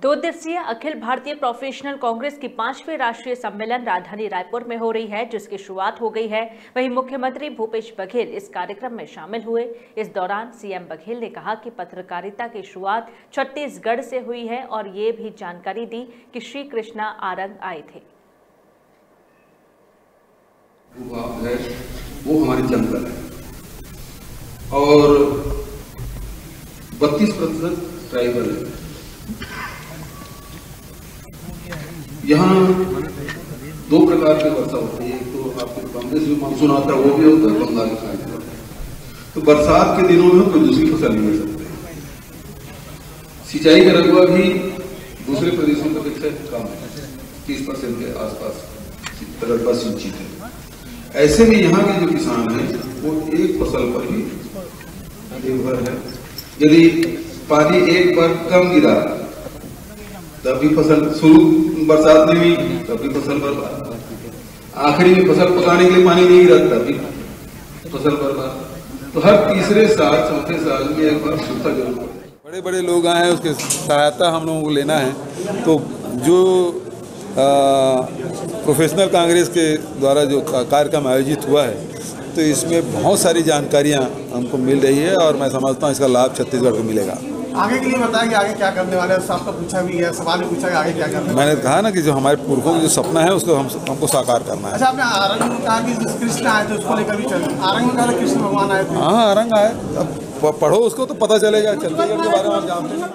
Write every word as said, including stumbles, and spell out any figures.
दो दिवसीय अखिल भारतीय प्रोफेशनल कांग्रेस की पांचवें राष्ट्रीय सम्मेलन राजधानी रायपुर में हो रही है, जिसकी शुरुआत हो गई है। वहीं मुख्यमंत्री भूपेश बघेल इस कार्यक्रम में शामिल हुए। इस दौरान सीएम बघेल ने कहा कि पत्रकारिता की शुरुआत छत्तीसगढ़ से हुई है और ये भी जानकारी दी कि श्री कृष्णा आरंग आए थे। वो हमारी जंगल है और बत्तीस प्रतिशत ट्राइबल है। यहाँ दो प्रकार की वर्षा होती है, तो आपके कांग्रेस में मानसून आता है वो भी होता है, बंगाल में खाली होता है। तो बरसात के दिनों में कोई दूसरी फसल नहीं मिल सकती। सिंचाई का रकबा भी दूसरे प्रदेशों की अपेक्षा कम है, तीस परसेंट के आसपास रकबा सिंचित है। ऐसे में यहाँ के जो किसान हैं वो एक फसल पर ही निर्भर है। यदि पानी एक बार कम गिरा तब भी फसल, शुरू बरसात नहीं हुई तब भी फसल बर्बाद, आखिरी में फसल पकाने के लिए पानी नहीं गिरा तब भी फसल बर्बाद। तो हर तीसरे साल चौथे साल में एक बार सूखा जरूर। बड़े बड़े लोग आए हैं, उसके सहायता हम लोगों को लेना है। तो जो आ, प्रोफेशनल कांग्रेस के द्वारा जो कार्यक्रम आयोजित हुआ है, तो इसमें बहुत सारी जानकारियाँ हमको मिल रही है और मैं समझता हूँ इसका लाभ छत्तीसगढ़ को मिलेगा। आगे के लिए बताया कि आगे क्या करने वाले हैं, सबको पूछा भी है, सवाल भी पूछा कि आगे क्या करने। मैंने कहा ना कि जो हमारे पुरखों का जो सपना है उसको हम हमको साकार करना है। अच्छा, आपने आरंग में कहा कि कृष्ण आए थे, उसको लेकर भी चले। आरंग में कहा कृष्ण भगवान आए थे। हाँ, आरंग आए, अब पढ़ो उसको तो पता चलेगा। चंडीगढ़ के बारे में आप जानते हैं।